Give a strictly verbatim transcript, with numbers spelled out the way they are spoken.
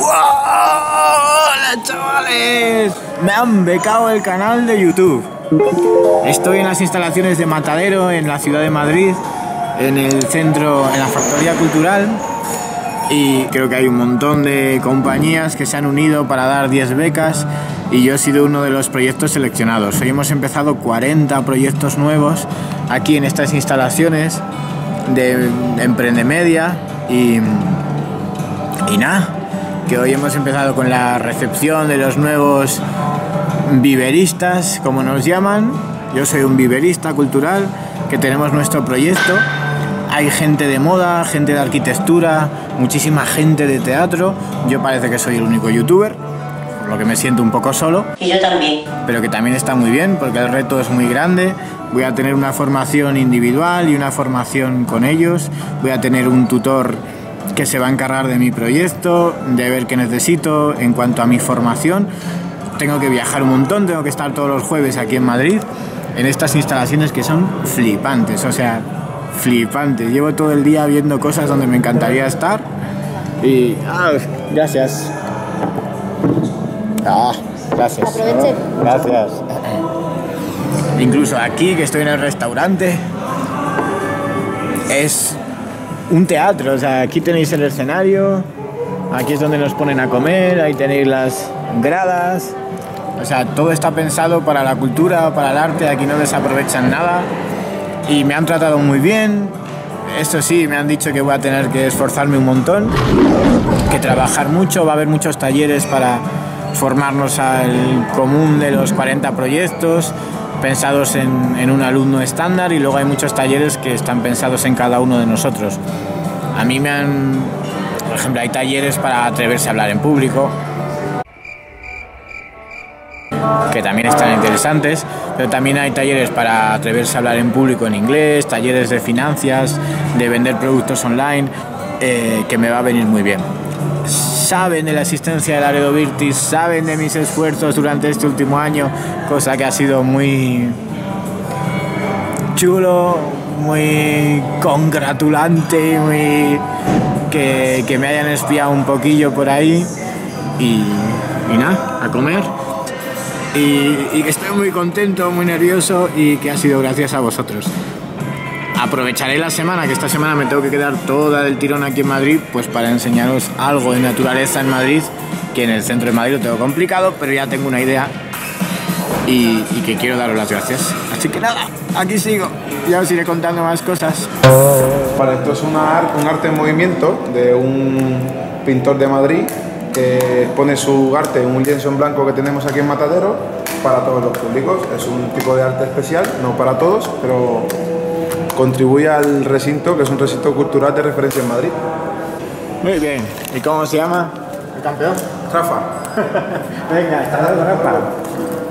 ¡Wow! ¡Hola, chavales! Me han becado el canal de YouTube. Estoy en las instalaciones de Matadero, en la ciudad de Madrid, en el centro, en la Factoría Cultural, y creo que hay un montón de compañías que se han unido para dar diez becas y yo he sido uno de los proyectos seleccionados. Hoy hemos empezado cuarenta proyectos nuevos aquí en estas instalaciones de Emprendemedia y, y nada, que hoy hemos empezado con la recepción de los nuevos viveristas, como nos llaman. Yo soy un viverista cultural, que tenemos nuestro proyecto. Hay gente de moda, gente de arquitectura, muchísima gente de teatro. Yo parece que soy el único youtuber, por lo que me siento un poco solo. Y yo también. Pero que también está muy bien, porque el reto es muy grande. Voy a tener una formación individual y una formación con ellos. Voy a tener un tutor que se va a encargar de mi proyecto, de ver qué necesito en cuanto a mi formación. Tengo que viajar un montón, tengo que estar todos los jueves aquí en Madrid, en estas instalaciones que son flipantes, o sea, flipantes. Llevo todo el día viendo cosas donde me encantaría estar y... ¡Ah! Gracias. ¡Ah! Gracias. Aproveche. Gracias. Incluso aquí, que estoy en el restaurante, es un teatro, o sea, aquí tenéis el escenario, aquí es donde nos ponen a comer, ahí tenéis las gradas. O sea, todo está pensado para la cultura, para el arte, aquí no desaprovechan nada. Y me han tratado muy bien. Eso sí, me han dicho que voy a tener que esforzarme un montón, que trabajar mucho, va a haber muchos talleres para formarnos al común de los cuarenta proyectos, pensados en, en un alumno estándar, y luego hay muchos talleres que están pensados en cada uno de nosotros. A mí me han... Por ejemplo, hay talleres para atreverse a hablar en público, que también están interesantes, pero también hay talleres para atreverse a hablar en público en inglés, talleres de finanzas, de vender productos online, eh, que me va a venir muy bien. Saben de la existencia del Areo Virtis, saben de mis esfuerzos durante este último año, cosa que ha sido muy chulo, muy congratulante, muy... Que, que me hayan espiado un poquillo por ahí y, y nada, a comer. Y que estoy muy contento, muy nervioso, y que ha sido gracias a vosotros. Aprovecharé la semana, que esta semana me tengo que quedar toda del tirón aquí en Madrid, pues para enseñaros algo de naturaleza en Madrid, que en el centro de Madrid lo tengo complicado, pero ya tengo una idea y, y que quiero daros las gracias. Así que nada, aquí sigo, ya os iré contando más cosas. Vale, esto es una art, un arte en movimiento de un pintor de Madrid, que expone su arte en un lienzo en blanco que tenemos aquí en Matadero para todos los públicos. Es un tipo de arte especial, no para todos, pero contribuye al recinto, que es un recinto cultural de referencia en Madrid. Muy bien, ¿y cómo se llama el campeón? Rafa. Venga, hasta luego, Rafa.